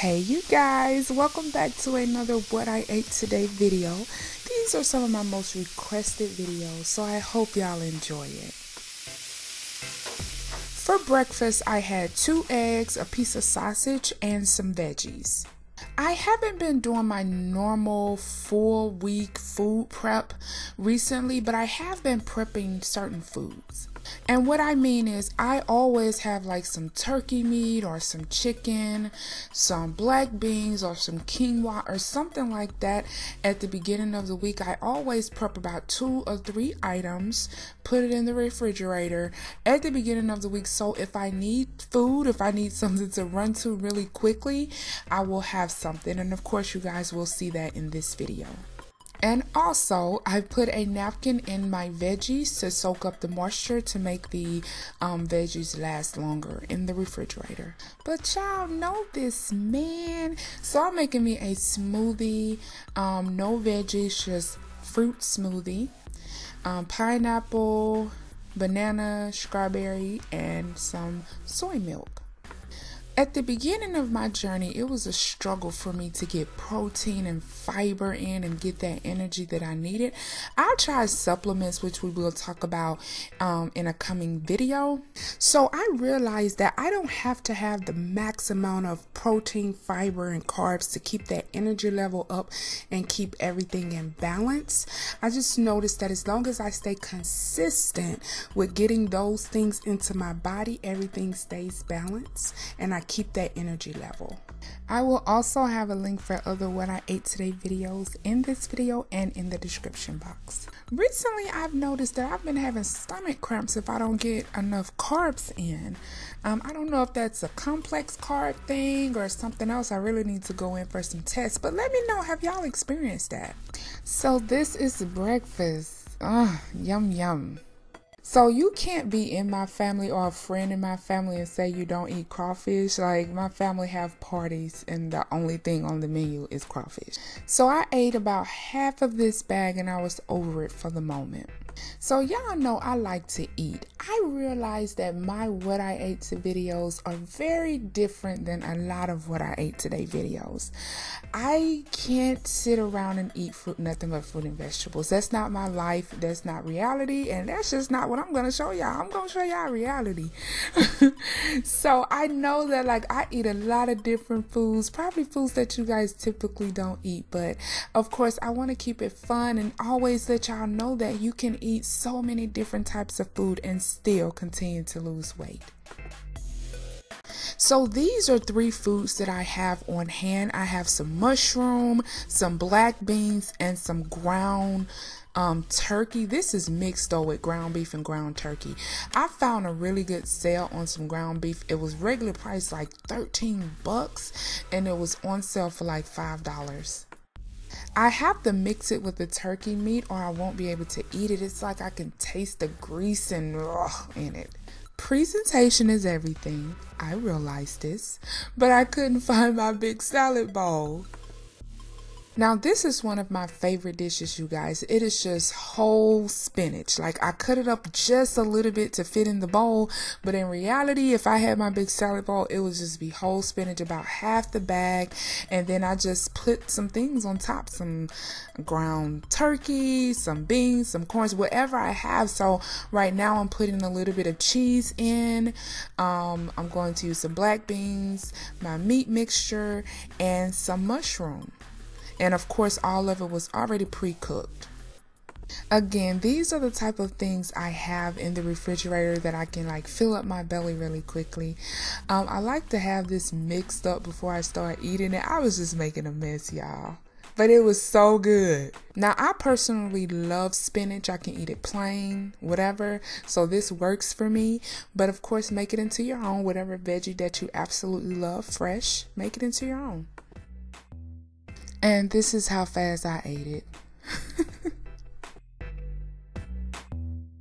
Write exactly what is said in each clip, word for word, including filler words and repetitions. Hey you guys, welcome back to another What I Ate Today video. These are some of my most requested videos, so I hope y'all enjoy it. For breakfast I had two eggs, a piece of sausage, and some veggies. I haven't been doing my normal full week food prep recently, but I have been prepping certain foods. And what I mean is I always have like some turkey meat or some chicken, some black beans or some quinoa or something like that at the beginning of the week. I always prep about two or three items, put it in the refrigerator at the beginning of the week. So if I need food, if I need something to run to really quickly, I will have something. And of course you guys will see that in this video. And also, I put a napkin in my veggies to soak up the moisture to make the um, veggies last longer in the refrigerator. But y'all know this, man. So I'm making me a smoothie, um, no veggies, just fruit smoothie. Um, pineapple, banana, strawberry, and some soy milk. At the beginning of my journey, it was a struggle for me to get protein and fiber in and get that energy that I needed. I tried supplements, which we will talk about um, in a coming video. So I realized that I don't have to have the max amount of protein, fiber, and carbs to keep that energy level up and keep everything in balance. I just noticed that as long as I stay consistent with getting those things into my body, everything stays balanced and I keep that energy level. I will also have a link for other What I Ate Today videos in this video and in the description box. Recently, I've noticed that I've been having stomach cramps if I don't get enough carbs in. Um, I don't know if that's a complex carb thing or something else. I really need to go in for some tests, but let me know, have y'all experienced that? So this is breakfast. Ah, yum yum. So you can't be in my family or a friend in my family and say you don't eat crawfish. Like, my family have parties and the only thing on the menu is crawfish. So I ate about half of this bag and I was over it for the moment. So y'all know I like to eat. I realized that my What I Ate Today videos are very different than a lot of What I Ate Today videos. I can't sit around and eat fruit, nothing but fruit and vegetables. That's not my life. That's not reality. And that's just not what I'm going to show y'all. I'm going to show y'all reality. So I know that, like, I eat a lot of different foods, probably foods that you guys typically don't eat. But of course, I want to keep it fun and always let y'all know that you can eat eat so many different types of food and still continue to lose weight. So these are three foods that I have on hand. I have some mushroom, some black beans, and some ground um, turkey. This is mixed though with ground beef and ground turkey. I found a really good sale on some ground beef. It was regular price like thirteen bucks and it was on sale for like five dollars. I have to mix it with the turkey meat or I won't be able to eat it. It's like I can taste the grease and ugh, in it. Presentation is everything. I realized this, but I couldn't find my big salad bowl. Now this is one of my favorite dishes, you guys. It is just whole spinach. Like, I cut it up just a little bit to fit in the bowl, but in reality, if I had my big salad bowl, it would just be whole spinach, about half the bag. And then I just put some things on top, some ground turkey, some beans, some corns, whatever I have. So right now I'm putting a little bit of cheese in. Um, I'm going to use some black beans, my meat mixture, and some mushroom. And of course, all of it was already pre-cooked. Again, these are the type of things I have in the refrigerator that I can, like, fill up my belly really quickly. Um, I like to have this mixed up before I start eating it. I was just making a mess, y'all. But it was so good. Now, I personally love spinach. I can eat it plain, whatever. So this works for me. But of course, make it into your own. Whatever veggie that you absolutely love, fresh, make it into your own. And this is how fast I ate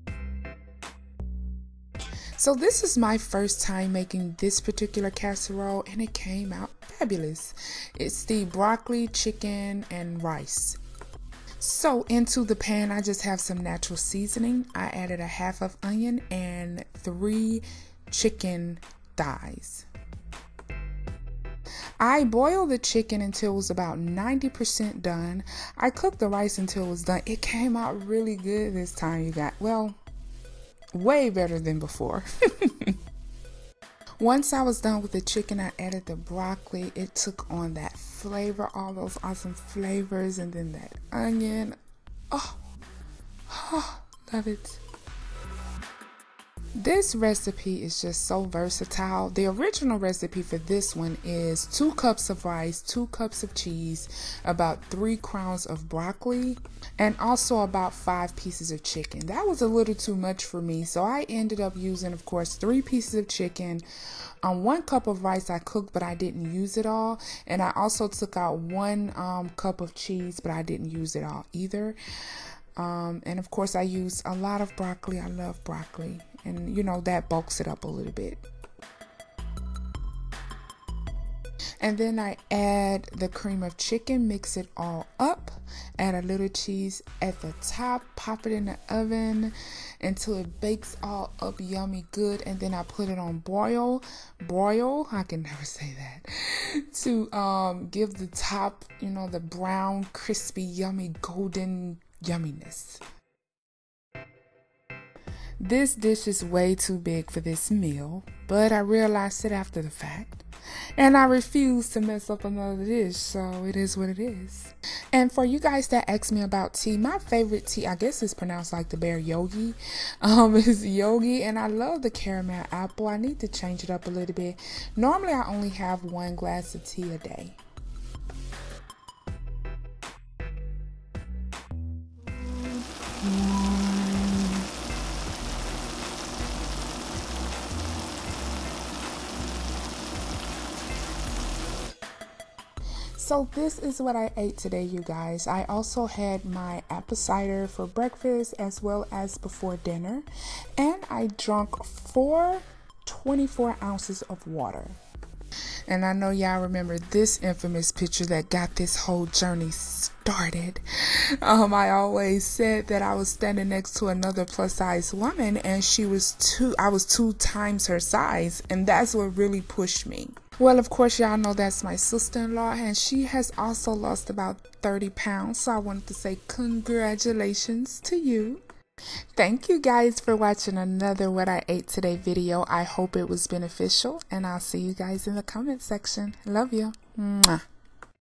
it. So this is my first time making this particular casserole and it came out fabulous. It's the broccoli, chicken, and rice. So into the pan, I just have some natural seasoning. I added a half of onion and three chicken thighs. I boiled the chicken until it was about ninety percent done. I cooked the rice until it was done. It came out really good this time, you guys. Well, way better than before. Once I was done with the chicken, I added the broccoli. It took on that flavor, all those awesome flavors, and then that onion. Oh, oh, love it. This recipe is just so versatile. The original recipe for this one is two cups of rice, two cups of cheese, about three crowns of broccoli, and also about five pieces of chicken. That was a little too much for me, so I ended up using, of course, three pieces of chicken. Um, one cup of rice I cooked, but I didn't use it all. And I also took out one um, cup of cheese, but I didn't use it all either. Um, and of course I use a lot of broccoli. I love broccoli, and you know that bulks it up a little bit. And then I add the cream of chicken, mix it all up, add a little cheese at the top, pop it in the oven until it bakes all up yummy good, and then I put it on boil, broil, I can never say that, to um, give the top, you know, the brown, crispy, yummy, golden yumminess. This dish is way too big for this meal, but I realized it after the fact, and I refuse to mess up another dish, so it is what it is. And for you guys that ask me about tea, my favorite tea, I guess it's pronounced like the bear Yogi, um, is Yogi, and I love the caramel apple. I need to change it up a little bit. Normally, I only have one glass of tea a day. So this is what I ate today, you guys. I also had my apple cider for breakfast as well as before dinner. And I drank four twenty-four ounces of water. And I know y'all remember this infamous picture that got this whole journey started. Um, I always said that I was standing next to another plus size woman, and she was two, I was two times her size. And that's what really pushed me. Well, of course, y'all know that's my sister-in-law, and she has also lost about thirty pounds, so I wanted to say congratulations to you. Thank you guys for watching another What I Ate Today video. I hope it was beneficial, and I'll see you guys in the comment section. Love you. Mwah.